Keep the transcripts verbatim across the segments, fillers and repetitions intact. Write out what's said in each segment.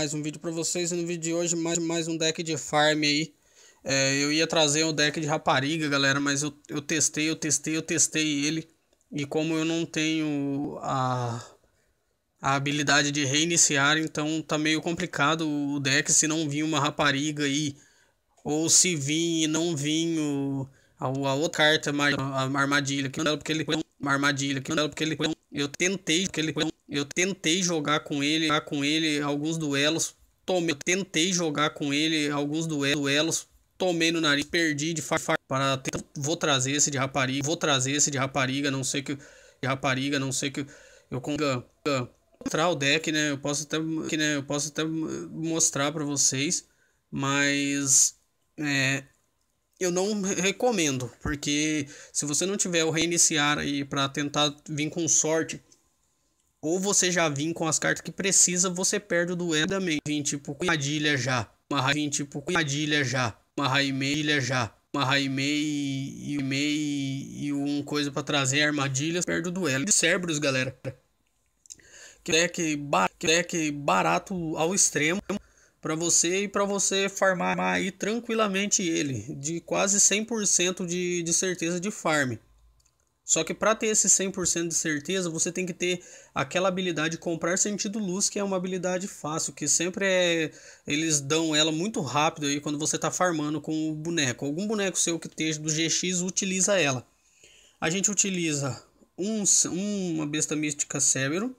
mais um vídeo para vocês. E no vídeo de hoje mais, mais um deck de farm aí. É, eu ia trazer o deck de rapariga, galera, mas eu, eu testei, eu testei, eu testei ele. E como eu não tenho a, a habilidade de reiniciar, então tá meio complicado o deck se não vir uma rapariga aí. Ou se vir e não vir o, a, a outra carta, a, a armadilha, que não é porque ele foi uma armadilha, que não é porque ele foi um, eu tentei que ele foi um, eu tentei jogar com ele, com ele alguns duelos, tomei, eu tentei jogar com ele alguns duelos, tomei no nariz, perdi de farfar para tentar, vou trazer esse de rapariga, vou trazer esse de rapariga, não sei que de rapariga, não sei que eu consiga mostrar o deck, né? Eu posso até que né, eu posso até mostrar para vocês, mas é, eu não recomendo, porque se você não tiver o reiniciar aí para tentar vir com sorte, ou você já vir com as cartas que precisa, você perde o duelo também. Vim tipo armadilha já, uma rainha tipo armadilha já, uma rainha já, uma rainha e e e um coisa para trazer armadilhas, perde o duelo. De Cerberus, galera, que deck barato, que deck barato ao extremo para você e para você farmar aí tranquilamente ele, de quase cem por cento de, de certeza de farm. Só que para ter esse cem por cento de certeza, você tem que ter aquela habilidade de comprar sentido luz, que é uma habilidade fácil, que sempre é, eles dão ela muito rápido aí quando você tá farmando com o boneco. Algum boneco seu que esteja do G X utiliza ela. A gente utiliza um, uma besta mística Cerberus.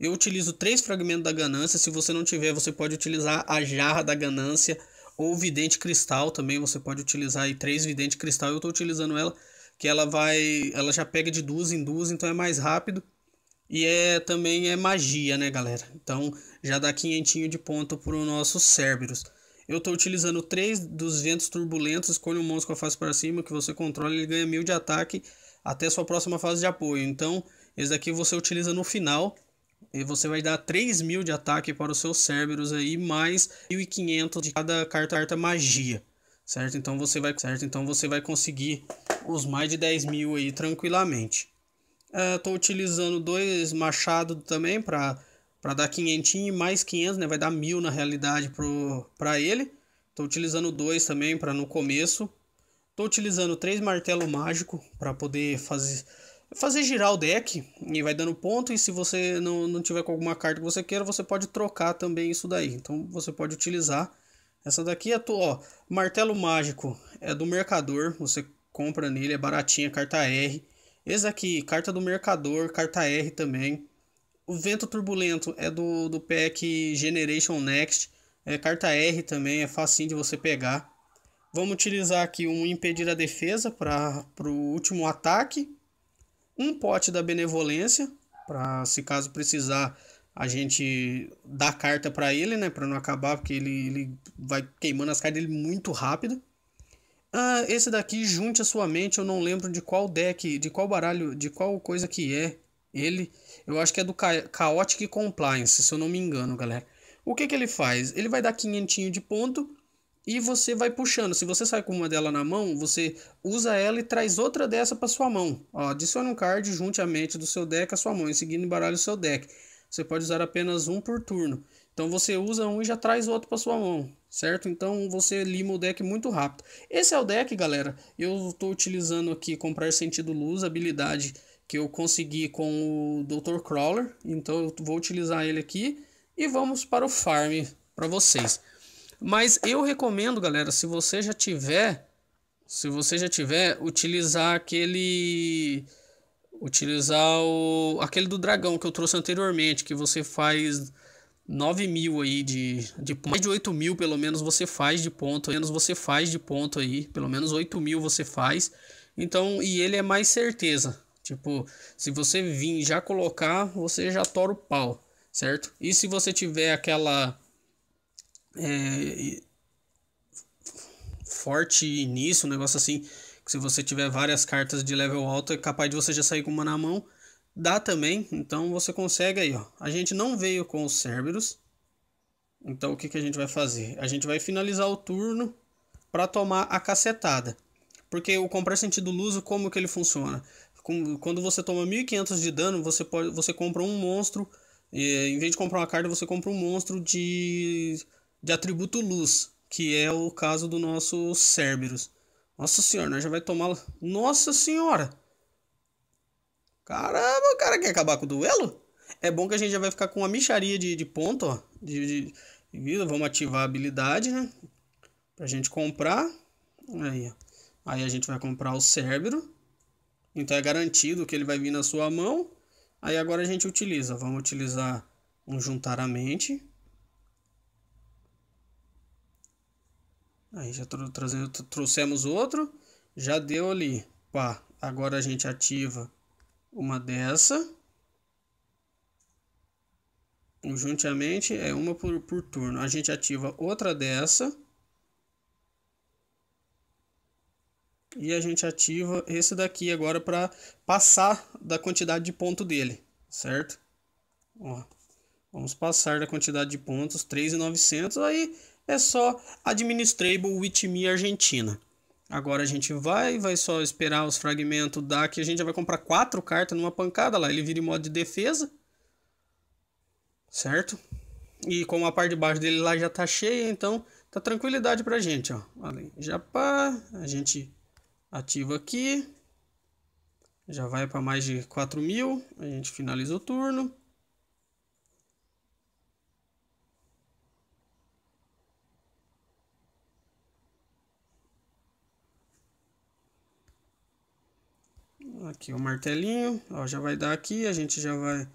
Eu utilizo três fragmentos da ganância. Se você não tiver, você pode utilizar a jarra da ganância ou vidente cristal também. Você pode utilizar aí três vidente cristal. Eu estou utilizando ela, que ela vai, ela já pega de duas em duas, então é mais rápido e é também é magia, né, galera? Então já dá quinhentinho de ponto para o nosso Cerberus. Eu estou utilizando três dos ventos turbulentos. Escolha um monstro com a face para cima que você controla, ele ganha mil de ataque até sua próxima fase de apoio. Então esse daqui você utiliza no final. E você vai dar três mil de ataque para os seus Cerberus aí, mais mil e quinhentos de cada carta, carta magia, certo? Então você vai, certo? Então você vai conseguir os mais de dez mil aí tranquilamente. Estou uh, utilizando dois machados também para dar quinhentinho e mais quinhentos, né? Vai dar mil na realidade para ele. Estou utilizando dois também para no começo. Estou utilizando três martelo mágico para poder fazer... fazer girar o deck e vai dando ponto. E se você não, não tiver com alguma carta que você queira, você pode trocar também isso daí. Então você pode utilizar essa daqui. É to, ó, martelo mágico é do mercador, você compra nele, é baratinha, carta R. Esse aqui, carta do mercador, carta R também. O vento turbulento é do, do pack Generation Next, é carta R também, é facinho de você pegar. Vamos utilizar aqui um impedir a defesa para o último ataque. Um pote da benevolência, para se caso precisar a gente dar carta para ele, né? Para não acabar, porque ele, ele vai queimando as cartas dele muito rápido. Ah, esse daqui, junte a sua mente, eu não lembro de qual deck, de qual baralho, de qual coisa que é ele. Eu acho que é do Ca Chaotic Compliance, se eu não me engano, galera. O que que ele faz? Ele vai dar quinhentinho de ponto e você vai puxando. Se você sai com uma dela na mão, você usa ela e traz outra dessa para sua mão. Ó, adicione um card, junte a mente do seu deck à sua mão, e seguindo embaralha o seu deck. Você pode usar apenas um por turno. Então você usa um e já traz outro para sua mão, certo? Então você lima o deck muito rápido. Esse é o deck, galera. Eu estou utilizando aqui comprar sentido luz, habilidade que eu consegui com o doutor Crawler. Então eu vou utilizar ele aqui e vamos para o farm para vocês. Mas eu recomendo, galera, se você já tiver, se você já tiver, utilizar aquele, utilizar o, aquele do dragão que eu trouxe anteriormente, que você faz nove mil aí de, de mais de oito mil pelo menos você faz de ponto, pelo menos você faz de ponto aí, pelo menos oito mil você faz. Então, e ele é mais certeza. Tipo, se você vir já colocar, você já tora o pau, certo? E se você tiver aquela É, forte início, um negócio assim, que se você tiver várias cartas de level alto, é capaz de você já sair com uma na mão. Dá também, então você consegue aí, ó. A gente não veio com os Cerberus, então o que que a gente vai fazer? A gente vai finalizar o turno para tomar a cacetada. Porque o comprar sentido luso, como que ele funciona? Quando você toma mil e quinhentos de dano, você, pode, você compra um monstro É, em vez de comprar uma carta, você compra um monstro de, de atributo luz, que é o caso do nosso Cerberus. Nossa senhora, nós já vai tomar... Nossa senhora! Caramba, o cara quer acabar com o duelo? É bom que a gente já vai ficar com uma micharia de, de ponto, ó. De, de, de, vamos ativar a habilidade, né? Pra gente comprar. Aí, ó. Aí a gente vai comprar o Cerberus. Então é garantido que ele vai vir na sua mão. Aí agora a gente utiliza. Vamos utilizar um juntamente. Aí já trouxemos outro. Já deu ali. Pá. Agora a gente ativa uma dessa. Juntamente é uma por, por turno. A gente ativa outra dessa. E a gente ativa esse daqui agora para passar da quantidade de ponto dele, certo? Ó, vamos passar da quantidade de pontos, três mil e novecentos. Aí é só administrable with me Argentina. Agora a gente vai, vai só esperar os fragmentos daqui. A gente já vai comprar quatro cartas numa pancada lá. Ele vira em modo de defesa, certo? E como a parte de baixo dele lá já tá cheia, então tá tranquilidade pra gente, ó. Já pá, a gente ativa aqui. Já vai para mais de quatro mil. A gente finaliza o turno. Aqui o martelinho. Ó, já vai dar aqui. A gente já vai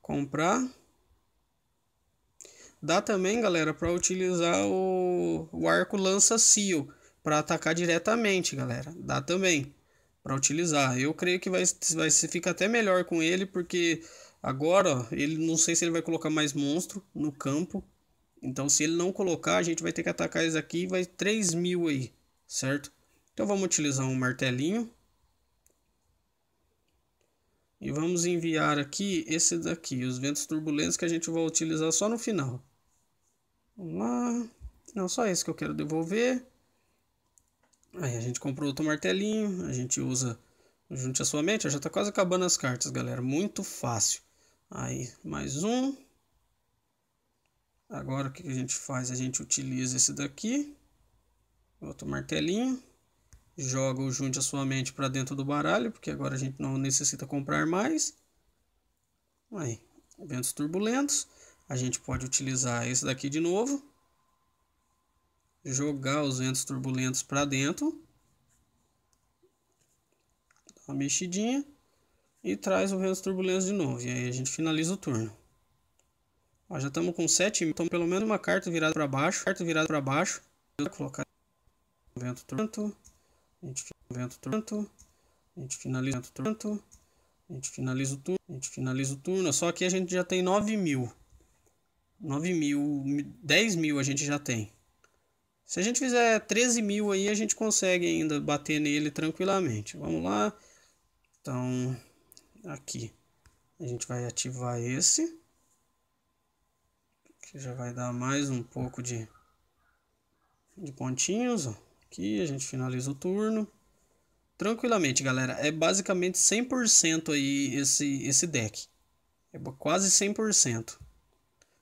comprar. Dá também, galera, para utilizar o, o arco lança-cio. Para atacar diretamente, galera, dá também para utilizar. Eu creio que vai, vai ficar até melhor com ele, porque agora, ó, ele não sei se ele vai colocar mais monstro no campo. Então, se ele não colocar, a gente vai ter que atacar esse aqui. Vai três mil aí, certo? Então, vamos utilizar um martelinho. E vamos enviar aqui esse daqui, os ventos turbulentos, que a gente vai utilizar só no final. Vamos lá. Não, só esse que eu quero devolver. Aí a gente comprou outro martelinho, a gente usa junto à sua mente. Já tá quase acabando as cartas, galera. Muito fácil. Aí, mais um. Agora o que a gente faz? A gente utiliza esse daqui. Outro martelinho. Joga o junto à sua mente para dentro do baralho, porque agora a gente não necessita comprar mais. Aí, ventos turbulentos. A gente pode utilizar esse daqui de novo. Jogar os ventos turbulentos para dentro, uma mexidinha, e traz os ventos turbulentos de novo. E aí a gente finaliza o turno. Ó, já estamos com sete mil, então pelo menos uma carta virada para baixo, carta virada para baixo. Vou colocar o vento turbulento, a gente vento turbulento, a gente finaliza o vento turbulento, a gente finaliza o turno, a gente finaliza o turno. Só que a gente já tem nove mil, nove mil, dez mil a gente já tem. Se a gente fizer treze mil aí, a gente consegue ainda bater nele tranquilamente. Vamos lá. Então, aqui. A gente vai ativar esse. Que já vai dar mais um pouco de, de pontinhos. Aqui a gente finaliza o turno. Tranquilamente, galera. É basicamente cem por cento aí esse, esse deck. É quase cem por cento.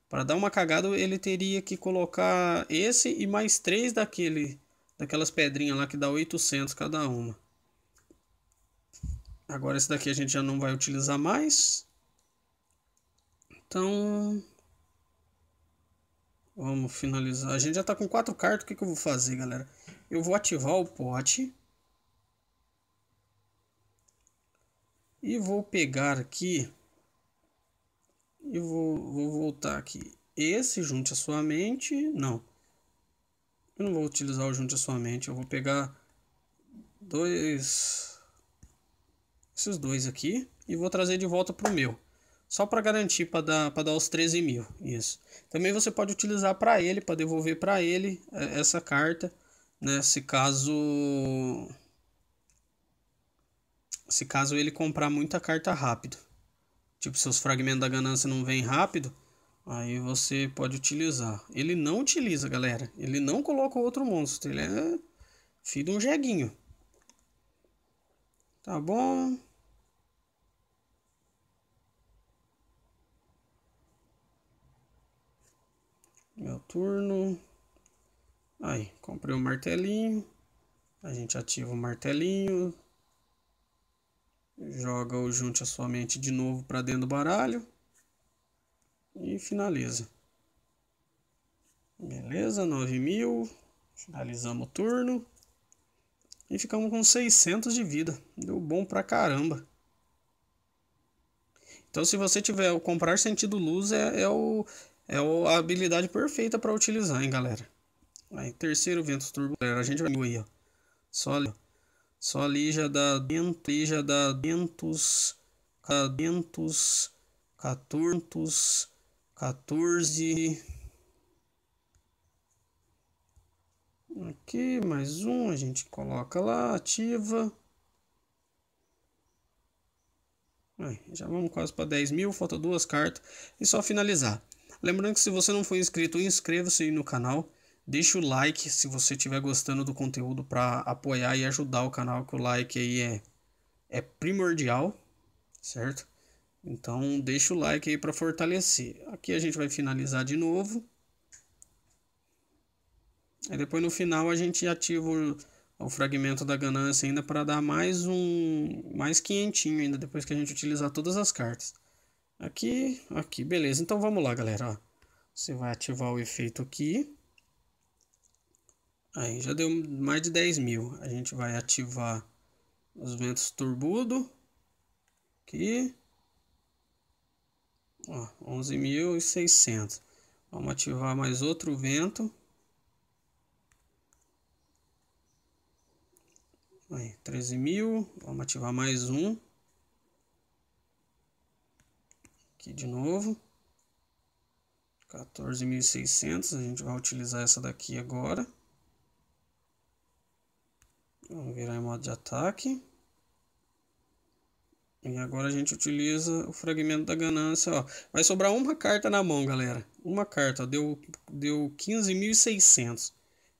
Para dar uma cagada, ele teria que colocar esse e mais três daquele, daquelas pedrinhas lá que dá oitocentos cada uma. Agora esse daqui a gente já não vai utilizar mais. Então, vamos finalizar. A gente já está com quatro cartas. O que, que eu vou fazer, galera? Eu vou ativar o pote. E vou pegar aqui. E vou, vou voltar aqui. Esse junte à sua mente. Não. Eu não vou utilizar o junte à sua mente. Eu vou pegar dois. Esses dois aqui. E vou trazer de volta para o meu. Só para garantir, para dar, para dar os treze mil. Isso. Também você pode utilizar para ele, para devolver para ele essa carta. Né? Se caso. Se caso ele comprar muita carta rápido. Tipo, seus fragmentos da ganância não vêm rápido, aí você pode utilizar. Ele não utiliza, galera. Ele não coloca outro monstro. Ele é filho de um jeguinho. Tá bom. turno. Aí, comprei o martelinho. A gente ativa o martelinho. Joga o junte a sua mente de novo para dentro do baralho. E finaliza. Beleza, nove mil. Finalizamos o turno. E ficamos com seiscentos de vida. Deu bom pra caramba. Então, se você tiver o comprar sentido luz, é, é, o, é a habilidade perfeita para utilizar, hein, galera. Aí, terceiro vento turbo, galera. A gente vai aí, ó. Só ali, ó. Só ali já dá dentro, ali já dá dentos, cadentos, catortos, quatorze. Aqui, mais um, a gente coloca lá, ativa. Aí, já vamos quase para dez mil, falta duas cartas. E só finalizar. Lembrando que se você não for inscrito, inscreva-se aí no canal. Deixa o like se você estiver gostando do conteúdo para apoiar e ajudar o canal. Que o like aí é, é primordial, certo? Então deixa o like aí para fortalecer. Aqui a gente vai finalizar de novo. Aí depois no final a gente ativa o, o fragmento da ganância ainda para dar mais um, mais quinhentinho ainda depois que a gente utilizar todas as cartas. Aqui, aqui, beleza. Então vamos lá, galera. Ó, você vai ativar o efeito aqui. Aí já deu mais de dez mil. A gente vai ativar os ventos turbudo. Aqui. Ó, onze mil e seiscentos. Vamos ativar mais outro vento. Aí, treze mil, vamos ativar mais um. Aqui de novo. quatorze mil e seiscentos, a gente vai utilizar essa daqui agora. Vamos virar em modo de ataque. E agora a gente utiliza o fragmento da ganância, ó. Vai sobrar uma carta na mão, galera. Uma carta, ó, deu, deu quinze mil e seiscentos.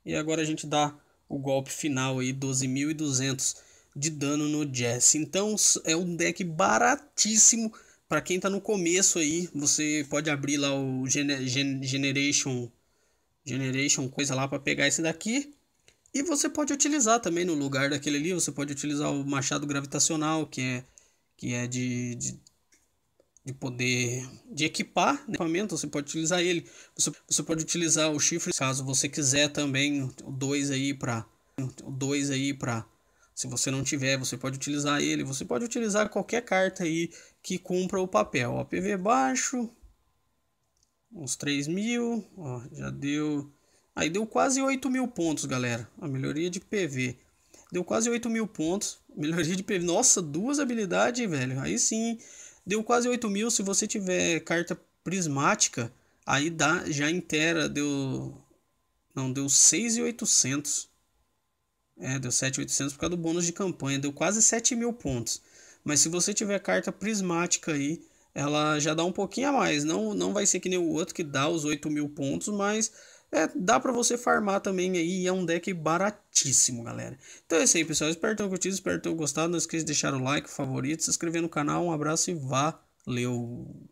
E agora a gente dá o golpe final aí, doze mil e duzentos de dano no Jesse. Então é um deck baratíssimo para quem tá no começo aí. Você pode abrir lá o Gen Gen Generation Generation coisa lá para pegar esse daqui. E você pode utilizar também no lugar daquele ali, você pode utilizar o machado gravitacional, que é que é de, de, de poder de equipar, né? Equipamento, você pode utilizar ele. Você, você pode utilizar o chifre, caso você quiser também, o dois aí para o dois aí para se você não tiver, você pode utilizar ele. Você pode utilizar qualquer carta aí que cumpra o papel. Ó, P V baixo. Uns três mil, ó, já deu. Aí deu quase oito mil pontos, galera. A melhoria de P V. Deu quase oito mil pontos. Melhoria de P V. Nossa, duas habilidades, velho. Aí sim. Deu quase oito mil. Se você tiver carta prismática, aí dá, já inteira. Deu... Não, deu seis mil e oitocentos. É, deu sete mil e oitocentos por causa do bônus de campanha. Deu quase sete mil pontos. Mas se você tiver carta prismática aí, ela já dá um pouquinho a mais. Não, não vai ser que nem o outro que dá os oito mil pontos, mas... É, dá pra você farmar também aí, é um deck baratíssimo, galera. Então é isso aí, pessoal. Espero que tenham curtido, espero que tenham gostado. Não esqueça de deixar o like, o favorito, se inscrever no canal. Um abraço e valeu!